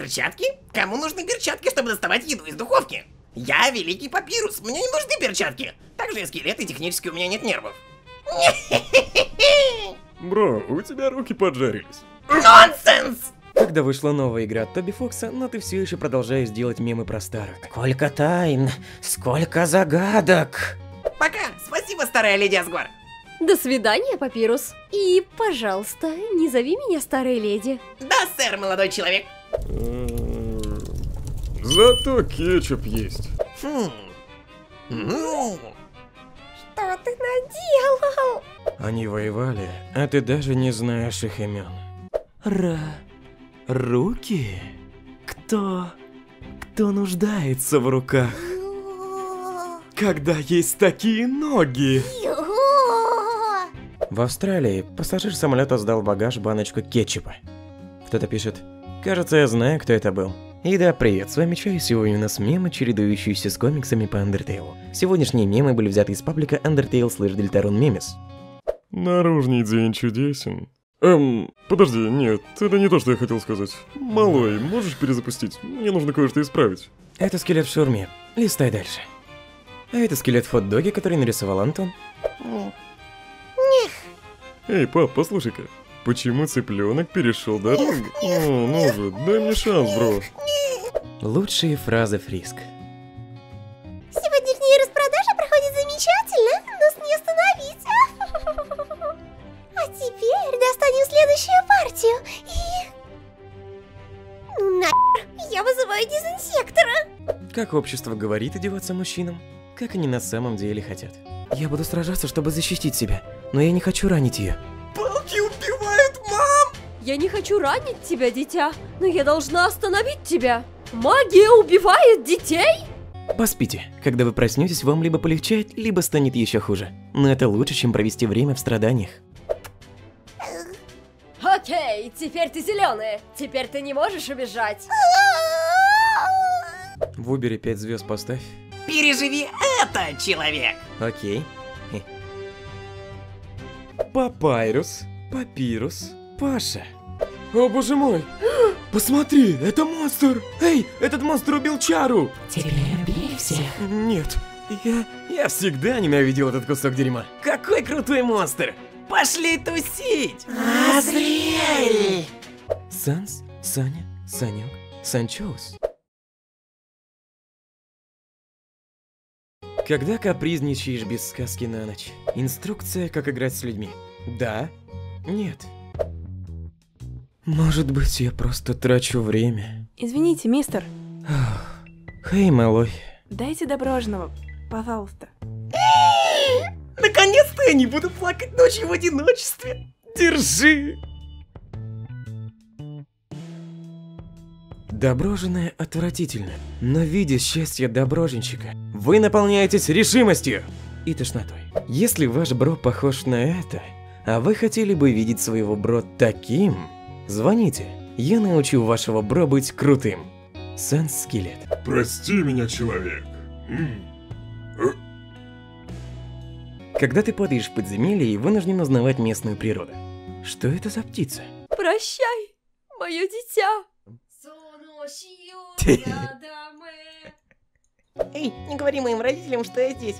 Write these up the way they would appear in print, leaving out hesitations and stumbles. Перчатки? Кому нужны перчатки, чтобы доставать еду из духовки? Я великий папирус, мне не нужны перчатки. Также я скелет, и технически у меня нет нервов. Бро, у тебя руки поджарились. Нонсенс! Когда вышла новая игра от Тоби Фокса, но ты все еще продолжаешь делать мемы про старок. Сколько тайн, сколько загадок. Пока, спасибо, старая леди Азгор. До свидания, папирус. И, пожалуйста, не зови меня старой леди. Да, сэр, молодой человек. Зато кетчуп есть. Что ты наделал? Они воевали, а ты даже не знаешь их имен. Руки? Кто нуждается в руках? Когда есть такие ноги? В Австралии пассажир самолета сдал в багаж баночку кетчупа. Кто-то пишет: кажется, я знаю, кто это был. И да, привет, с вами Чара, сегодня у нас мемы, чередующиеся с комиксами по Андертейлу. Сегодняшние мемы были взяты из паблика Undertale vs. Deltarun Mimis. Наружный день чудесен. Подожди, нет, это не то, что я хотел сказать. Малой, можешь перезапустить? Мне нужно кое-что исправить. Это скелет в шаурме, листай дальше. А это скелет в хот-доге, который нарисовал Антон. Эй, пап, послушай-ка. Почему цыпленок перешел дорогу? О, ну же, дай мне шанс, бро. Лучшие фразы Фриск. Сегодняшняя распродажа проходит замечательно, нас не остановить. А теперь достанем следующую партию и... Ну нахер, я вызываю дезинсектора. Как общество говорит одеваться мужчинам, как они на самом деле хотят. Я буду сражаться, чтобы защитить себя, но я не хочу ранить ее. Палки убивают, мам! Я не хочу ранить тебя, дитя, но я должна остановить тебя. Магия убивает детей? Поспите. Когда вы проснетесь, вам либо полегчает, либо станет еще хуже. Но это лучше, чем провести время в страданиях. Окей, теперь ты зеленая. Теперь ты не можешь убежать. Выбери 5 звезд, поставь. Переживи это, человек! Окей. Папирус, Паша. О боже мой! Посмотри, это монстр! Эй, этот монстр убил Чару! Теперь убей всех. Нет, я всегда ненавидел этот кусок дерьма. Какой крутой монстр! Пошли тусить! Азриэль! Санс, Саня, Санек, Санчоус. Когда капризничаешь без сказки на ночь. Инструкция, как играть с людьми. Да? Нет. Может быть, я просто трачу время. Извините, мистер. Хей, малой. Дайте доброжного, пожалуйста. Наконец-то я не буду плакать ночью в одиночестве. Держи. Доброженное отвратительно, но видя счастье доброженщика, вы наполняетесь решимостью и тошнотой. Если ваш бро похож на это, а вы хотели бы видеть своего бро таким, звоните, я научу вашего бро быть крутым. Санс-скелет. Прости меня, человек. Когда ты падаешь в подземелье и вынужден узнавать местную природу. Что это за птица? Прощай, мое дитя. Эй, не говори моим родителям, что я здесь.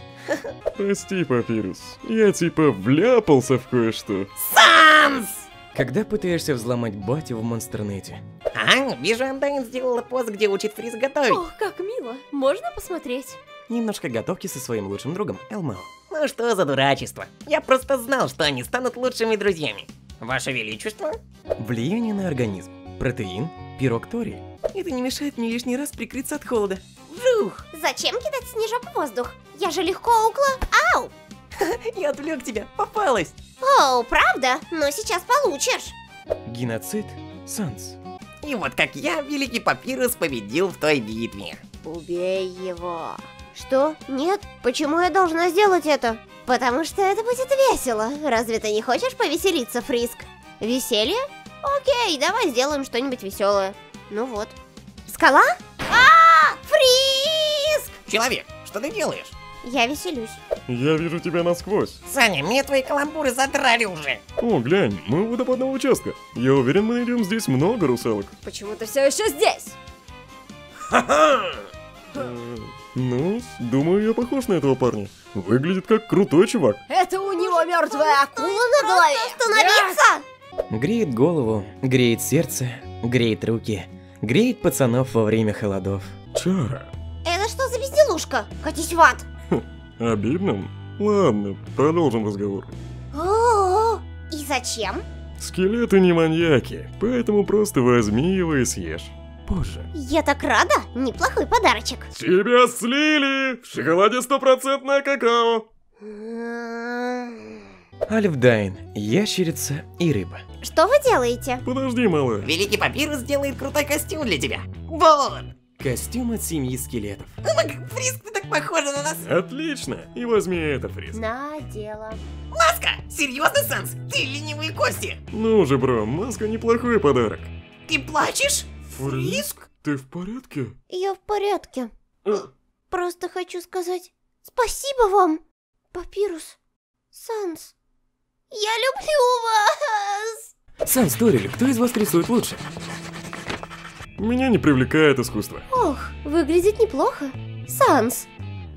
Прости, папирус, я типа вляпался в кое-что. Санс! Когда пытаешься взломать батю в монстернете. А, вижу, Андайн сделала пост, где учит Фриск готовить. Ох, как мило, можно посмотреть? Немножко готовки со своим лучшим другом Элмао. Ну что за дурачество, я просто знал, что они станут лучшими друзьями. Ваше величество? Влияние на организм, протеин, пирог Тори. Это не мешает мне лишний раз прикрыться от холода. Вжух! Зачем кидать снежок в воздух? Я же легко укла... Ау! Я отвлек тебя, попалась! О, правда? Но сейчас получишь! Геноцид Санс. И вот как я, великий папирус, победил в той битве. Убей его. Что? Нет? Почему я должна сделать это? Потому что это будет весело. Разве ты не хочешь повеселиться, Фриск? Веселье? Окей, давай сделаем что-нибудь веселое. Ну вот. Скала? А-а-а! Фриск! Человек, что ты делаешь? Я веселюсь. Я вижу тебя насквозь. Саня, мне твои каламбуры задрали уже. О, глянь, мы у водопадного участка. Я уверен, мы найдем здесь много русалок. Почему ты все еще здесь? Ха-ха! Ну, думаю, я похож на этого парня. Выглядит как крутой чувак. Это у него мертвая акула на голове. Остановиться! Греет голову, греет сердце, греет руки, греет пацанов во время холодов. Чара. Это что за безделушка? Катись в ад. Обидно? Ладно, продолжим разговор. О-о-о. И зачем? Скелеты не маньяки, поэтому просто возьми его и съешь. Боже. Я так рада, неплохой подарочек. Тебя слили! В шоколаде 100% какао. Альфдайн, ящерица и рыба. Что вы делаете? Подожди, малыш. Великий Папирус делает крутой костюм для тебя. Вот. Костюм от семьи скелетов. Фриск, ты так похожа на нас. Отлично, и возьми это, Фриск. Надела. Маска! Серьезно, Санс? Ты ленивые кости. Ну же, бро, маска неплохой подарок. Ты плачешь? Фриск? Ты в порядке? Я в порядке. Просто хочу сказать спасибо вам, Папирус, Санс. Я люблю вас! Санс, Торил, кто из вас рисует лучше? Меня не привлекает искусство. Ох, выглядит неплохо. Санс,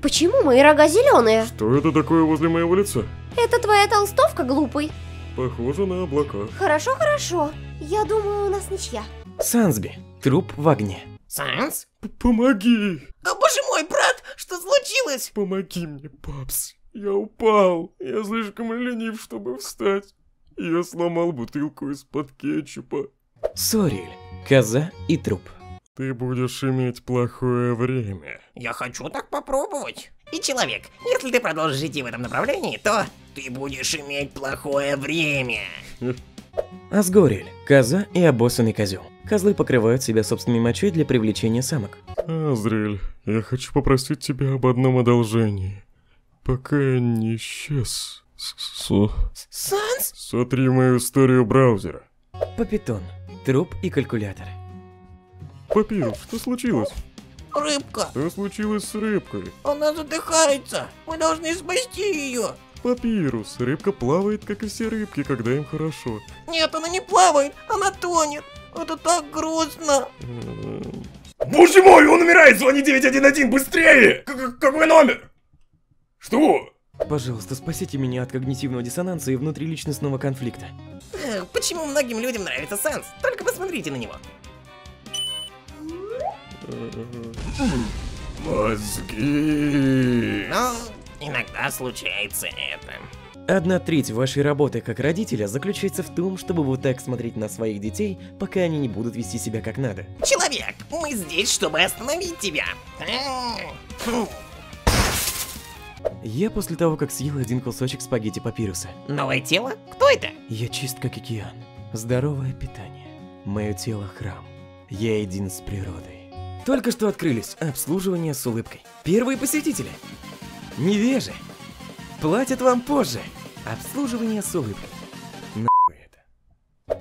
почему мои рога зеленые? Что это такое возле моего лица? Это твоя толстовка, глупый. Похоже на облака. Хорошо, хорошо. Я думаю, у нас ничья. Сансби, труп в огне. Санс? Помоги! Да, боже мой, брат, что случилось? Помоги мне, папс. Я упал. Я слишком ленив, чтобы встать. Я сломал бутылку из-под кетчупа. Сориль, коза и труп. Ты будешь иметь плохое время. Я хочу так попробовать. И человек, если ты продолжишь идти в этом направлении, то ты будешь иметь плохое время. Азгорель, коза и обоссанный козел. Козлы покрывают себя собственной мочой для привлечения самок. Азриэль, я хочу попросить тебя об одном одолжении. Пока я не исчез. Санс? Сотри мою историю браузера. Папитон, труп и калькулятор. Папирус, что случилось? Рыбка. Что случилось с рыбкой? Она задыхается. Мы должны спасти ее. Папирус, рыбка плавает, как и все рыбки, когда им хорошо. Нет, она не плавает, она тонет. Это так грустно. Боже мой, он умирает! Звони 911, быстрее! Какой номер? Что? Пожалуйста, спасите меня от когнитивного диссонанса и внутриличностного конфликта. Почему многим людям нравится Санс? Только посмотрите на него. Мозги. Но иногда случается это. 1/3 вашей работы как родителя заключается в том, чтобы вот так смотреть на своих детей, пока они не будут вести себя как надо. Человек, мы здесь, чтобы остановить тебя. Я после того, как съел один кусочек спагетти Папируса. Новое тело? Кто это? Я чист, как океан. Здоровое питание. Мое тело храм. Я един с природой. Только что открылись. Обслуживание с улыбкой. Первые посетители. Невежи. Платят вам позже. Обслуживание с улыбкой. Нахуй это.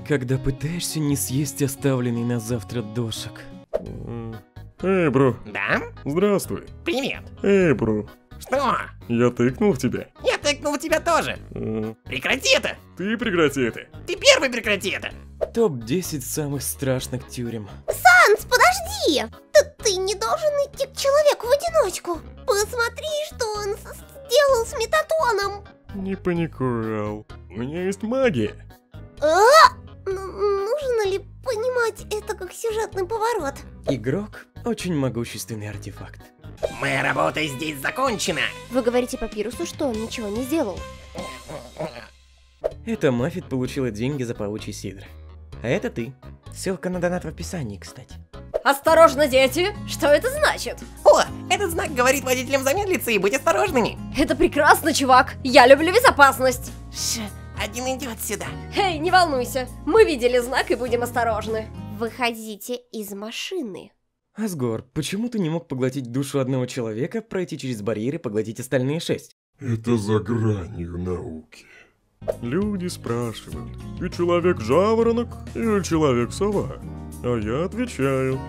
Когда пытаешься не съесть оставленный на завтра дошик. Эй, бро. Да? Здравствуй. Привет. Эй, бро. Что? Я тыкнул в тебя. Я тыкнул в тебя тоже. Прекрати это. Ты прекрати это. Ты первый прекрати это. Топ-10 самых страшных тюрем. Санс, подожди. Ты не должен идти к человеку в одиночку. Посмотри, что он сделал с Метатоном. Не паникуй, у меня есть магия. Нужно ли понимать это как сюжетный поворот? Игрок – очень могущественный артефакт. Моя работа здесь закончена. Вы говорите Папирусу, что он ничего не сделал. Это Маффет получила деньги за паучий сидр. А это ты. Ссылка на донат в описании, кстати. Осторожно, дети! Что это значит? О, этот знак говорит водителям замедлиться и быть осторожными. Это прекрасно, чувак. Я люблю безопасность. Один идет сюда. Эй, не волнуйся. Мы видели знак и будем осторожны. Выходите из машины. Азгор, почему ты не мог поглотить душу одного человека, пройти через барьеры и поглотить остальные 6? Это за гранью науки. Люди спрашивают, ты человек-жаворонок или человек-сова? А я отвечаю,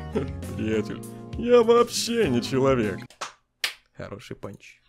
приятель, я вообще не человек. Хороший панч.